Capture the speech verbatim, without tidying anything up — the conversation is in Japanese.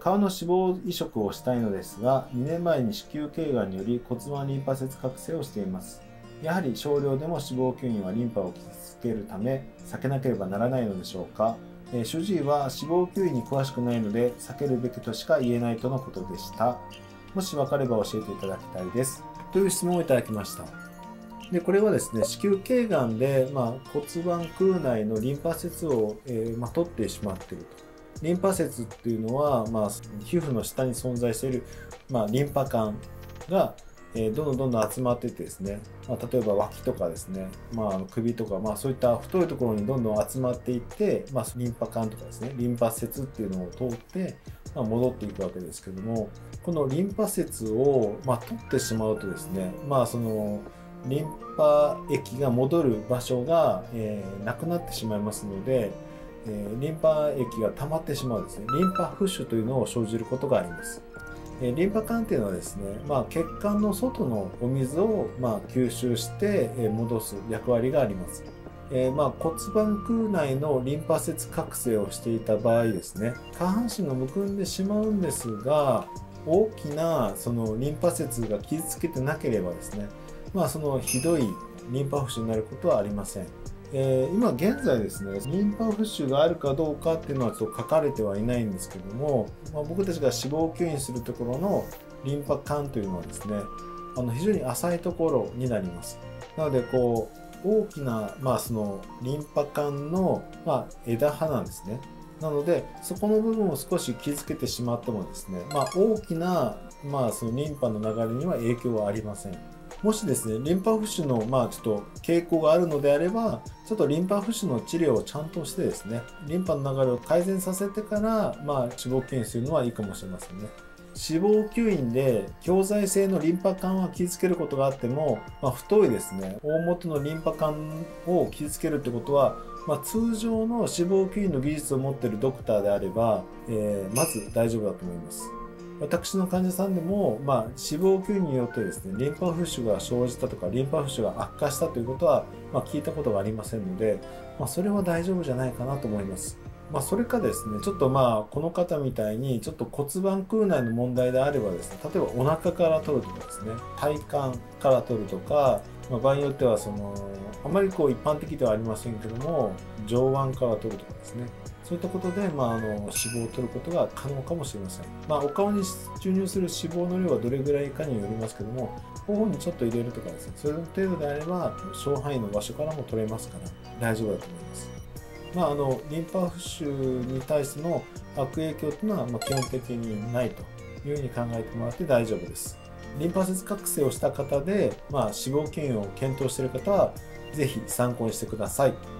顔の脂肪移植をしたいのですが、にねんまえに子宮頸がんにより骨盤リンパ節覚醒をしています。やはり少量でも脂肪吸引はリンパを傷つけるため避けなければならないのでしょうか。えー、主治医は脂肪吸引に詳しくないので避けるべきとしか言えないとのことでした。もし分かれば教えていただきたいです。という質問をいただきました。で、これはですね、子宮頸がんで、まあ、骨盤腔内のリンパ節を、えーまあ、取ってしまっていると。リンパ節っていうのは、まあ、皮膚の下に存在している、まあ、リンパ管が、えー、どんどんどんどん集まっていってですね、まあ、例えば脇とかですね、まあ、首とか、まあ、そういった太いところにどんどん集まっていって、まあ、リンパ管とかですね、リンパ節っていうのを通って、まあ、戻っていくわけですけども、このリンパ節を、まあ、取ってしまうとですね、まあ、そのリンパ液が戻る場所が、えー、なくなってしまいますので、えー、リンパ液が溜まってしまうですね、リンパ浮腫というのを生じることがあります。えー、リンパ管というのはですね、まあ、血管の外のお水を、まあ、吸収して、えー、戻す役割があります。えーまあ、骨盤腔内のリンパ節覚醒をしていた場合ですね、下半身がむくんでしまうんですが、大きなそのリンパ節が傷つけてなければですね、まあ、そのひどいリンパ浮腫になることはありません。えー、今現在ですね、リンパ浮腫があるかどうかっていうのはちょっと書かれてはいないんですけども、まあ、僕たちが脂肪吸引するところのリンパ管というのはですね、あの非常に浅いところになります。なのでこう大きな、まあ、そのリンパ管の、まあ、枝葉なんですね。なのでそこの部分を少し傷つけてしまってもですね、まあ、大きな、まあ、そのリンパの流れには影響はありません。もしですね、リンパ浮腫の、まあ、ちょっと傾向があるのであれば、ちょっとリンパ浮腫の治療をちゃんとしてですね、リンパの流れを改善させてから、まあ、脂肪吸引するのはいいかもしれませんね。脂肪吸引で強剤性のリンパ管は傷つけることがあっても、まあ、太いですね、大元のリンパ管を傷つけるってことは、まあ、通常の脂肪吸引の技術を持っているドクターであれば、えー、まず大丈夫だと思います。私の患者さんでも、まあ、脂肪吸引によってですね、リンパ浮腫が生じたとか、リンパ浮腫が悪化したということは、まあ、聞いたことがありませんので、まあ、それは大丈夫じゃないかなと思います。まあ、それかですね、ちょっとまあ、この方みたいに、ちょっと骨盤腔内の問題であればですね、例えばお腹から取るとかですね、体幹から取るとか、まあ、場合によってはその、あまりこう一般的ではありませんけども、上腕から取るとかですね、そういったことで、まあ、あの脂肪を取ることが可能かもしれません。まあ、お顔に注入する脂肪の量はどれぐらいかによりますけども、頬にちょっと入れるとかですね、それの程度であれば小範囲の場所からも取れますから大丈夫だと思います。まあ、あのリンパ浮腫に対しての悪影響というのは、まあ、基本的にないというふうに考えてもらって大丈夫です。リンパ節覚醒をした方で、まあ、脂肪吸引を検討している方は是非参考にしてください。